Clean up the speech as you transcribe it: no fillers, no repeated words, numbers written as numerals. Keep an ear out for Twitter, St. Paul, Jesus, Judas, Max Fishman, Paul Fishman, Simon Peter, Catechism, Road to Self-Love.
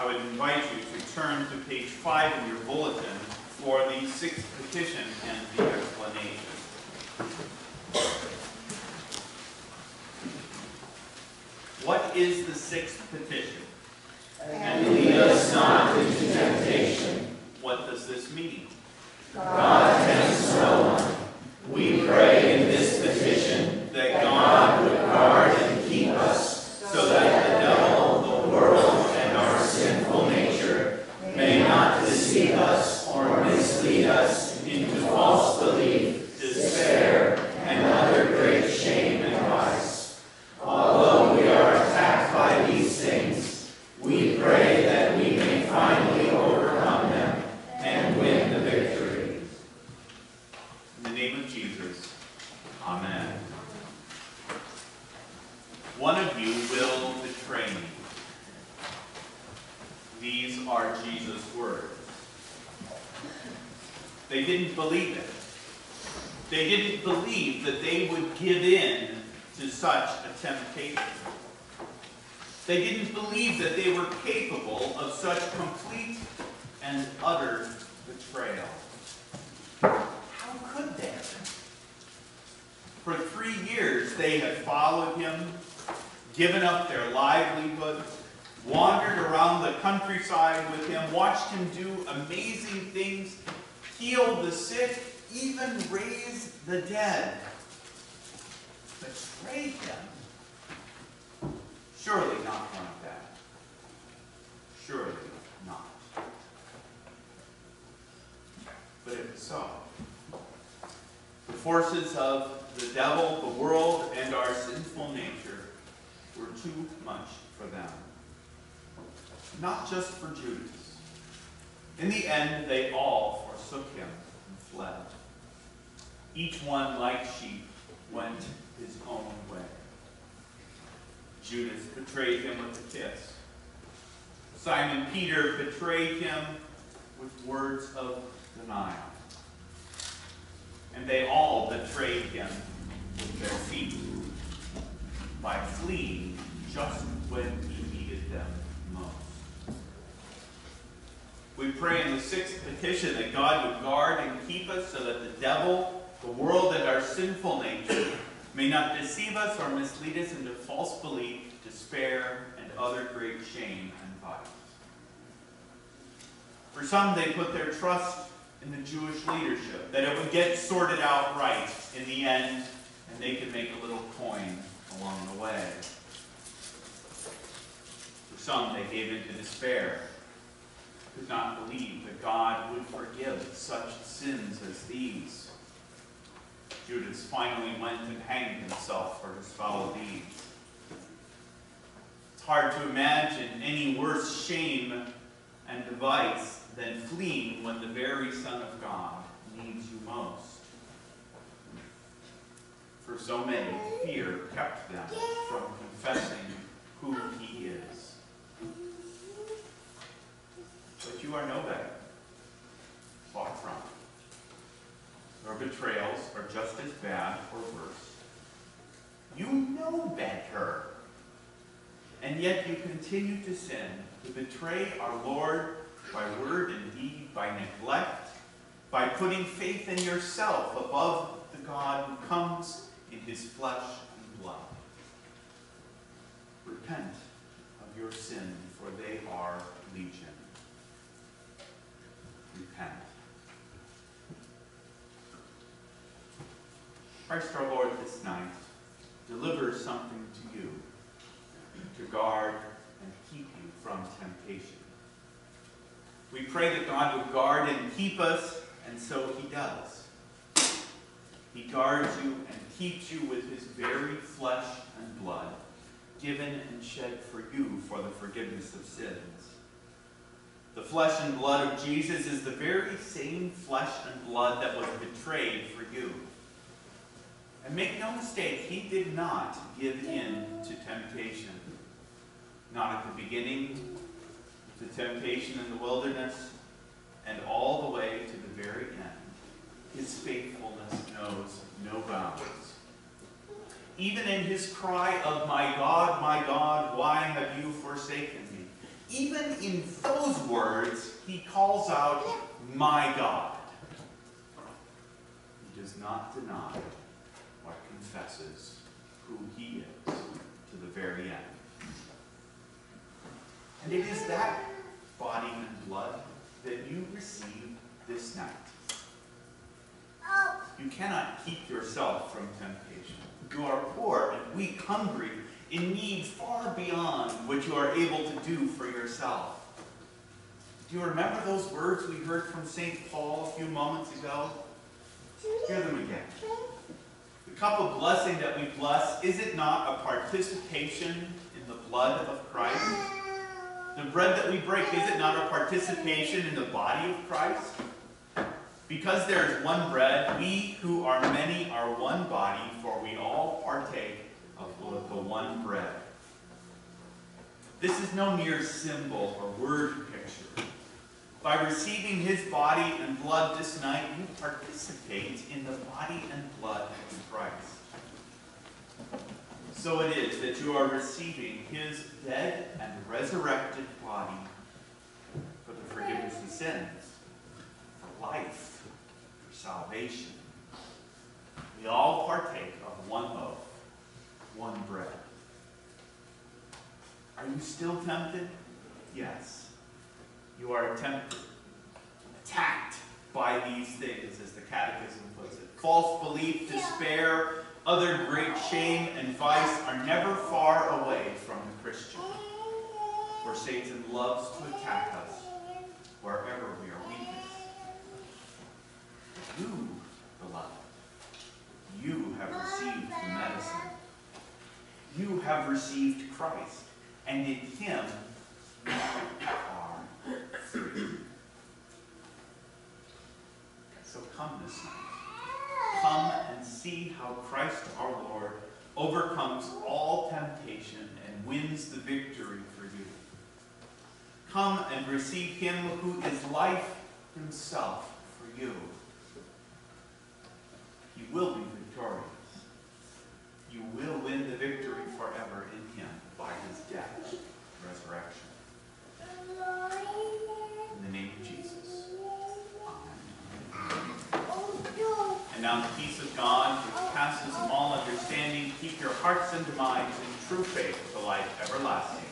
I would invite you to turn to page 5 in your bulletin for the 6th petition and the explanation. What is the 6th petition? And lead us not into temptation. What does this mean? God tempts no one. We pray in this petition that God would guard and keep us so that the devil, the world, and our sinful nature may not deceive us or mislead us into false belief, despair, and other great shame and vice. Although we are attacked by these things, we pray that we may finally overcome them and win the victory. In the name of Jesus, amen. One of you will betray me. These are Jesus' words. They didn't believe it. They didn't believe that they would give in to such a temptation. They didn't believe that they were capable of such complete and utter betrayal. How could they? For 3 years they had followed him, given up their livelihood, wandered around the countryside with him, watched him do amazing things, heal the sick, even raise the dead. Betrayed them? Surely not like that. Surely not. But it was so. The forces of the devil, the world, and our sinful nature were too much for them. Not just for Judas. In the end, they all forsook him and fled. Each one, like sheep, went his own way. Judas betrayed him with a kiss. Simon Peter betrayed him with words of denial. And they all betrayed him with their feet by fleeing just when he needed them most. We pray in the 6th petition that God would guard and keep us so that the devil, the world, and our sinful nature may not deceive us or mislead us into false belief, despair, and other great shame and vice. For some, they put their trust in the Jewish leadership, that it would get sorted out right in the end, and they could make a little coin along the way. For some, they gave in to despair, could not believe that God would forgive such sins as these. Judas finally went and hanged himself for his foul deed. It's hard to imagine any worse shame and device than fleeing when the very Son of God needs you most. For so many, fear kept them from confessing who he is. But you are no better, far from it. Your betrayals are just as bad or worse. You know better. And yet you continue to sin, to betray our Lord by word and deed, by neglect, by putting faith in yourself above the God who comes in his flesh and blood. Repent of your sin, for they are legion. Repent. Christ our Lord this night delivers something to you to guard and keep you from temptation. We pray that God would guard and keep us, and so he does. He guards you and keeps you with his very flesh and blood, given and shed for you for the forgiveness of sins. The flesh and blood of Jesus is the very same flesh and blood that was betrayed for you. And make no mistake, he did not give in to temptation. Not at the beginning, to temptation in the wilderness, and all the way to the very end. His faithfulness knows no bounds. Even in his cry of, "My God, my God, why have you forsaken me?" even in those words, he calls out, my God. He does not deny or confesses who he is to the very end. And it is that body and blood that you receive this night. You cannot keep yourself from temptation. You are poor and weak, hungry, in need far beyond what you are able to do for yourself. Do you remember those words we heard from St. Paul a few moments ago? Hear them again. The cup of blessing that we bless, is it not a participation in the blood of Christ? The bread that we break, is it not a participation in the body of Christ? Because there is one bread, we who are many are one body, for we all partake of the one bread. This is no mere symbol or word picture. By receiving his body and blood this night, you participate in the body and blood of Christ. So it is that you are receiving his dead and resurrected body for the forgiveness of sins, for life, for salvation. We all partake of one loaf, one bread. Are you still tempted? Yes. You are tempted, attacked by these things, as the Catechism puts it. False belief, despair, other great shame and vice are never far away from the Christian. For Satan loves to attack us wherever we are weakest. You, beloved, you have received the medicine. You have received Christ, and in him you are free. So come this night. Come and see how Christ our Lord overcomes all temptation and wins the victory for you. Come and receive him who is life himself for you. He will be victorious. You will win the victory forever in him by his death and resurrection. In the name of Jesus, amen. And now the peace of God, which passes all understanding, keep your hearts and minds in true faith to life everlasting.